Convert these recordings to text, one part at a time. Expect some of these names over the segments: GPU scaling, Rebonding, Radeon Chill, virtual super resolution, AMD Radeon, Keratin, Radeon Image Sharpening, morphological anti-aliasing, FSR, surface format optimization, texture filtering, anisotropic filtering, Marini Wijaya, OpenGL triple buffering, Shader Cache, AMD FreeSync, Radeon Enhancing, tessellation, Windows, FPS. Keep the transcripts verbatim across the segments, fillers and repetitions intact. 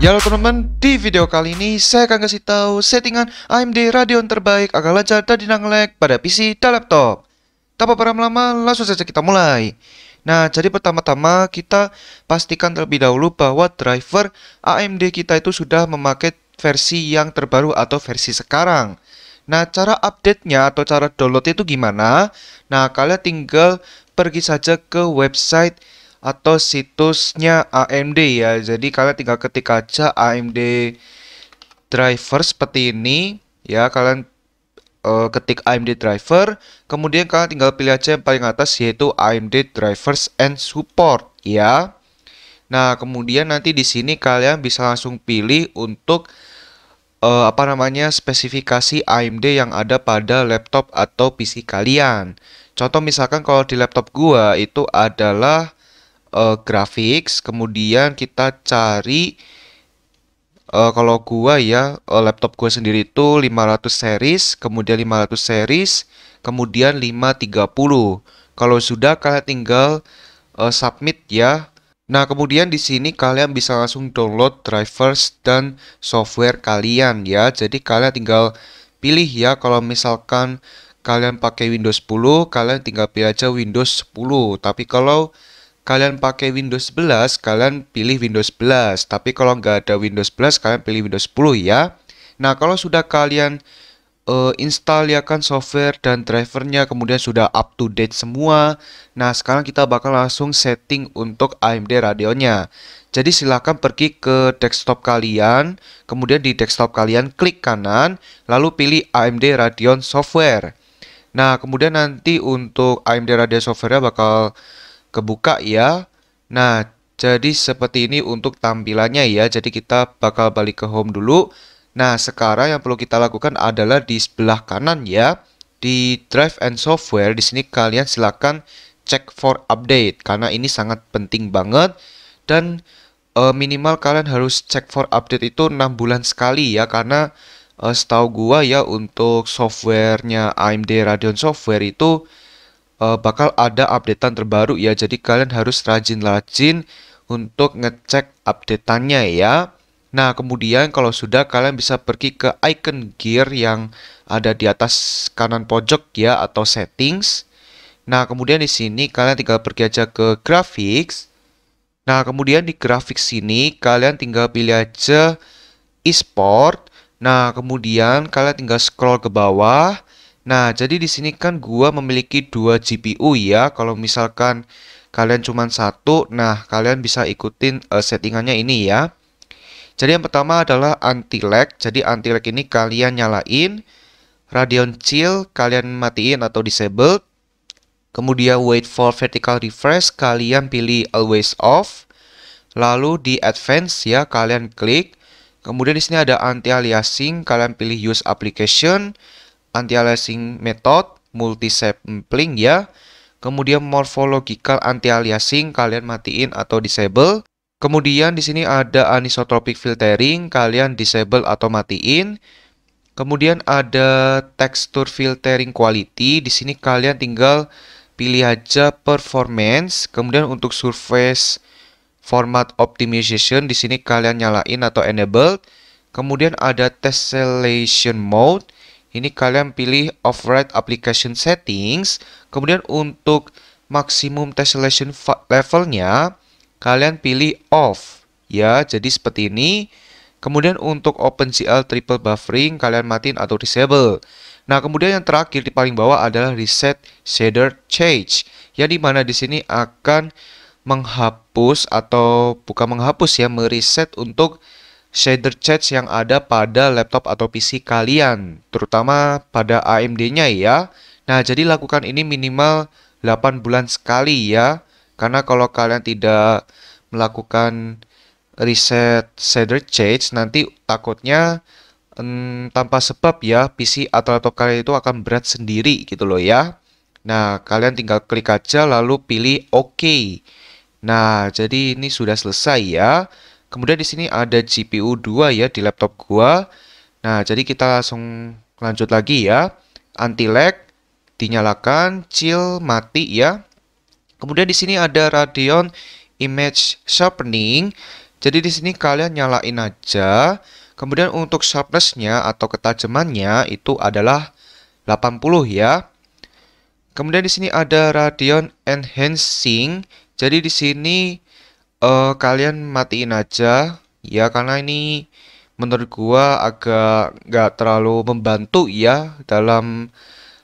Ya halo teman-teman, di video kali ini saya akan kasih tahu settingan A M D Radeon terbaik agar lancar dan tidak nge-lag pada P C dan laptop. Tanpa berlama-lama, langsung saja kita mulai. Nah, jadi pertama-tama kita pastikan terlebih dahulu bahwa driver A M D kita itu sudah memakai versi yang terbaru atau versi sekarang. Nah, cara update-nya atau cara download itu gimana? Nah, kalian tinggal pergi saja ke website atau situsnya A M D ya. Jadi kalian tinggal ketik aja A M D driver seperti ini ya. Kalian uh, ketik A M D driver, kemudian kalian tinggal pilih aja yang paling atas yaitu A M D drivers and support ya. Nah, kemudian nanti di sini kalian bisa langsung pilih untuk uh, apa namanya spesifikasi A M D yang ada pada laptop atau P C kalian. Contoh misalkan kalau di laptop gua itu adalah Uh, graphics, kemudian kita cari uh, kalau gua ya uh, laptop gua sendiri itu lima ratus series, kemudian lima ratus series, kemudian lima tiga puluh. Kalau sudah kalian tinggal uh, submit ya. Nah, kemudian di sini kalian bisa langsung download drivers dan software kalian ya. Jadi kalian tinggal pilih ya. Kalau misalkan kalian pakai Windows sepuluh, kalian tinggal pilih aja Windows sepuluh. Tapi kalau kalian pakai Windows sebelas, kalian pilih Windows sebelas. Tapi kalau nggak ada Windows sebelas, kalian pilih Windows sepuluh ya. Nah, kalau sudah kalian uh, install ya kan software dan drivernya, kemudian sudah up to date semua. Nah, sekarang kita bakal langsung setting untuk A M D Radeonnya. Jadi silahkan pergi ke desktop kalian, kemudian di desktop kalian klik kanan, lalu pilih A M D Radeon software. Nah, kemudian nanti untuk A M D Radeon software-nya bakal kebuka ya. Nah, jadi seperti ini untuk tampilannya ya. Jadi kita bakal balik ke home dulu. Nah, sekarang yang perlu kita lakukan adalah di sebelah kanan ya, di drive and software. Di sini kalian silakan cek for update karena ini sangat penting banget. Dan e, minimal kalian harus cek for update itu enam bulan sekali ya, karena e, setahu gua ya untuk softwarenya A M D Radeon software itu Uh, bakal ada updatean terbaru ya. Jadi kalian harus rajin-rajin untuk ngecek updateannya ya. Nah, kemudian kalau sudah kalian bisa pergi ke icon gear yang ada di atas kanan pojok ya, atau settings. Nah, kemudian di sini kalian tinggal pergi aja ke graphics. Nah, kemudian di graphics sini kalian tinggal pilih aja export. Nah, kemudian kalian tinggal scroll ke bawah. Nah, jadi di sini kan gua memiliki dua G P U ya. Kalau misalkan kalian cuma satu, nah kalian bisa ikutin uh, settingannya ini ya. Jadi yang pertama adalah anti-lag. Jadi anti-lag ini kalian nyalain. Radeon Chill kalian matiin atau disabled. Kemudian wait for vertical refresh kalian pilih always off. Lalu di advance ya kalian klik. Kemudian di sini ada anti-aliasing, kalian pilih use application. Anti-aliasing method, multi-sampling ya. Kemudian morphological anti-aliasing kalian matiin atau disable. Kemudian di sini ada anisotropic filtering, kalian disable atau matiin. Kemudian ada texture filtering quality, di sini kalian tinggal pilih aja performance. Kemudian untuk surface format optimization di sini kalian nyalain atau enabled. Kemudian ada tessellation mode. Ini kalian pilih override application settings. Kemudian untuk maksimum tessellation levelnya kalian pilih off ya. Jadi seperti ini. Kemudian untuk OpenGL triple buffering kalian matiin atau disable. Nah, kemudian yang terakhir di paling bawah adalah reset shader cache. Ya, di mana di sini akan menghapus atau bukan menghapus ya, mereset untuk shader cache yang ada pada laptop atau P C kalian, terutama pada A M D-nya ya. Nah, jadi lakukan ini minimal delapan bulan sekali ya. Karena kalau kalian tidak melakukan reset shader cache, nanti takutnya hmm, tanpa sebab ya P C atau laptop kalian itu akan berat sendiri gitu loh ya. Nah, kalian tinggal klik aja lalu pilih OK. Nah, jadi ini sudah selesai ya. Kemudian di sini ada G P U dua ya di laptop gua. Nah, jadi kita langsung lanjut lagi ya. Anti-lag dinyalakan, chill mati ya. Kemudian di sini ada Radeon Image Sharpening. Jadi di sini kalian nyalain aja. Kemudian untuk sharpness-nya atau ketajamannya itu adalah delapan puluh ya. Kemudian di sini ada Radeon Enhancing. Jadi di sini uh, kalian matiin aja ya, karena ini menurut gua agak nggak terlalu membantu ya dalam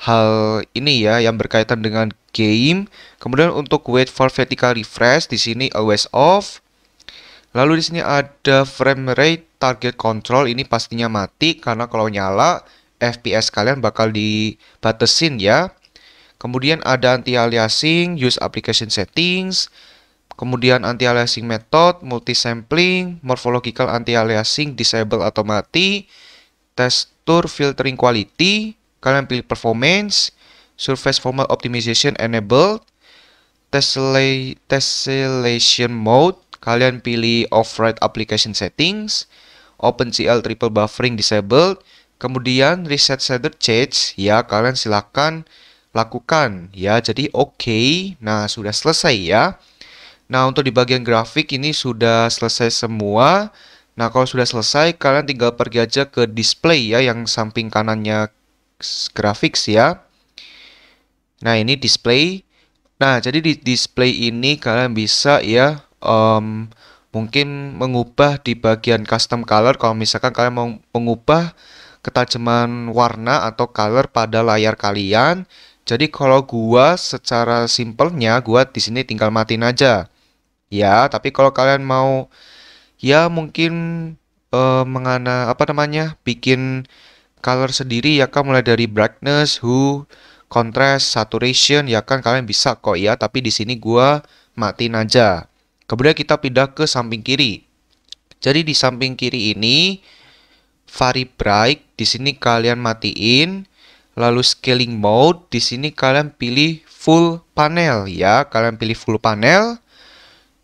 hal ini ya yang berkaitan dengan game. Kemudian untuk wait for vertical refresh di sini always off. Lalu di sini ada frame rate target control, ini pastinya mati karena kalau nyala F P S kalian bakal dibatasin ya. Kemudian ada anti-aliasing, use application settings, kemudian anti-aliasing method, multi-sampling, morphological anti-aliasing, disable atau mati, texture filtering quality, kalian pilih performance, surface format optimization enabled, tessellation mode, kalian pilih override application settings, OpenGL triple buffering disabled, kemudian reset shader cache, ya kalian silahkan lakukan ya. Jadi oke okay. Nah sudah selesai ya. Nah untuk di bagian grafik ini sudah selesai semua. Nah kalau sudah selesai kalian tinggal pergi aja ke display ya, yang samping kanannya graphics ya. Nah ini display. Nah jadi di display ini kalian bisa ya um, mungkin mengubah di bagian custom color. Kalau misalkan kalian mau mengubah ketajaman warna atau color pada layar kalian. Jadi kalau gua secara simpelnya gua di sini tinggal matiin aja. Ya, tapi kalau kalian mau ya mungkin uh, mengana apa namanya? bikin color sendiri ya kan, mulai dari brightness, hue, contrast, saturation ya kan kalian bisa kok ya, tapi di sini gua matiin aja. Kemudian kita pindah ke samping kiri. Jadi di samping kiri ini Vari bright di sini kalian matiin. Lalu scaling mode di sini kalian pilih full panel ya, kalian pilih full panel.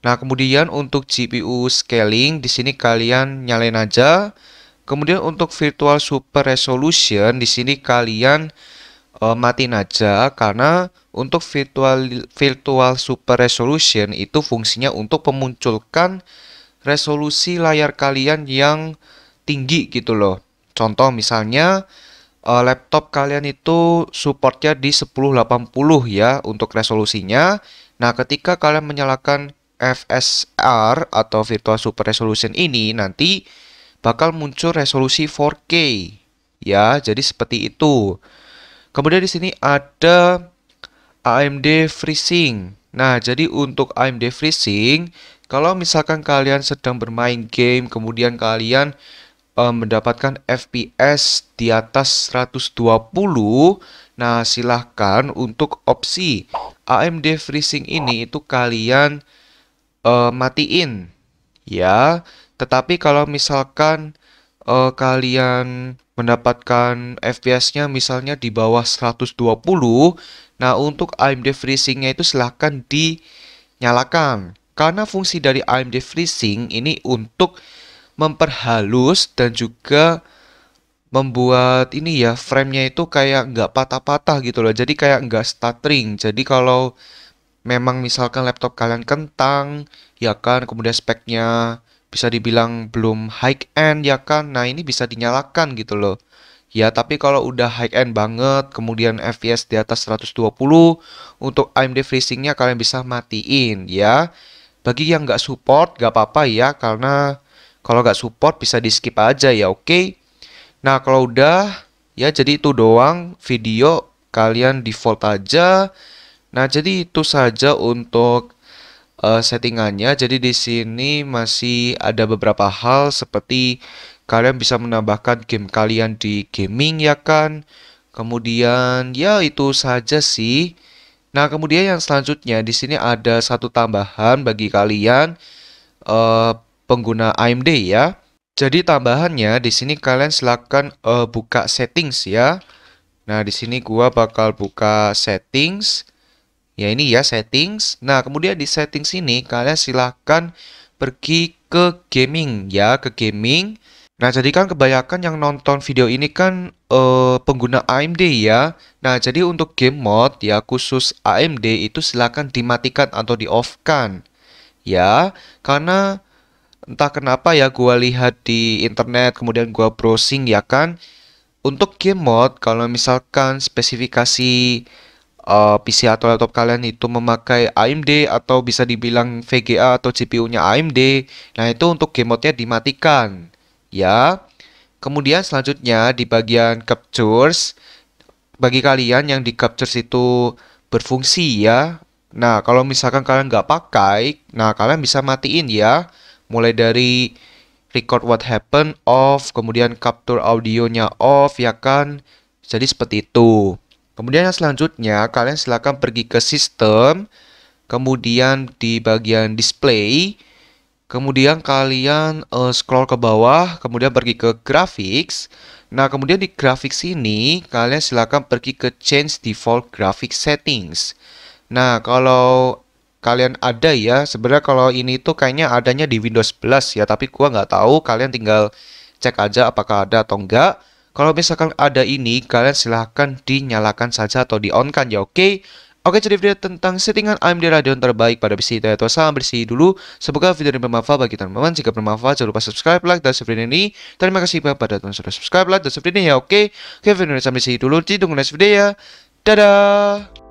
Nah, kemudian untuk G P U scaling di sini kalian nyalain aja. Kemudian untuk virtual super resolution di sini kalian uh, matiin aja, karena untuk virtual virtual super resolution itu fungsinya untuk memunculkan resolusi layar kalian yang tinggi gitu loh. Contoh misalnya Uh, laptop kalian itu supportnya di seribu delapan puluh ya untuk resolusinya. Nah ketika kalian menyalakan F S R atau virtual super resolution ini nanti bakal muncul resolusi empat K ya, jadi seperti itu. Kemudian di sini ada A M D FreeSync. Nah jadi untuk A M D FreeSync, kalau misalkan kalian sedang bermain game kemudian kalian mendapatkan F P S di atas seratus dua puluh, nah silahkan untuk opsi A M D FreeSync ini itu kalian uh, matiin ya. Tetapi kalau misalkan uh, kalian mendapatkan F P S-nya misalnya di bawah seratus dua puluh, nah untuk A M D FreeSync-nya itu silahkan dinyalakan, karena fungsi dari A M D FreeSync ini untuk memperhalus dan juga membuat ini ya framenya itu kayak nggak patah-patah gitu loh, jadi kayak nggak stuttering. Jadi kalau memang misalkan laptop kalian kentang ya kan, kemudian speknya bisa dibilang belum high end ya kan, nah ini bisa dinyalakan gitu loh ya. Tapi kalau udah high end banget kemudian F P S di atas seratus dua puluh, untuk A M D FreeSync-nya kalian bisa matiin ya. Bagi yang nggak support nggak apa-apa ya, karena kalau nggak support bisa di skip aja ya, oke. Okay? Nah kalau udah ya jadi itu doang video, kalian default aja. Nah jadi itu saja untuk uh, settingannya. Jadi di sini masih ada beberapa hal seperti kalian bisa menambahkan game kalian di gaming ya kan. Kemudian ya itu saja sih. Nah kemudian yang selanjutnya di sini ada satu tambahan bagi kalian. Uh, pengguna A M D ya. Jadi tambahannya di sini kalian silakan uh, buka settings ya. Nah, di sini gua bakal buka settings. Ya ini ya settings. Nah, kemudian di settings ini kalian silakan pergi ke gaming ya, ke gaming. Nah, jadi kan kebanyakan yang nonton video ini kan uh, pengguna A M D ya. Nah, jadi untuk game mode ya khusus A M D itu silakan dimatikan atau di-off-kan. Ya, karena Entah kenapa ya, gua lihat di internet kemudian gua browsing ya kan. Untuk game mode, kalau misalkan spesifikasi uh, P C atau laptop kalian itu memakai A M D atau bisa dibilang V G A atau G P U-nya A M D, nah itu untuk game mode-nya dimatikan ya. Kemudian selanjutnya di bagian captures, bagi kalian yang di captures itu berfungsi ya. Nah, kalau misalkan kalian nggak pakai, nah kalian bisa matiin ya. Mulai dari record what happened off, kemudian capture audionya off ya kan. Jadi seperti itu. Kemudian yang selanjutnya kalian silahkan pergi ke sistem, kemudian di bagian display, kemudian kalian uh, scroll ke bawah, kemudian pergi ke graphics. Nah, kemudian di graphics ini kalian silahkan pergi ke change default graphic settings. Nah, kalau kalian ada ya, sebenarnya kalau ini tuh kayaknya adanya di Windows sebelas ya, tapi gua nggak tahu, kalian tinggal cek aja apakah ada atau enggak. Kalau misalkan ada ini, kalian silahkan dinyalakan saja atau di-on-kan ya, oke? Okay? Oke, jadi video tentang settingan A M D Radeon terbaik pada P C itu, yaitu salam bersih dulu. Semoga video ini bermanfaat bagi teman-teman. Jika bermanfaat, jangan lupa subscribe, like, dan share video ini. Terima kasih kepada teman-teman sudah subscribe, like, dan share video ini ya, oke? Okay? Oke, video ini sampai sini dulu, ditunggu next video ya. Dadah!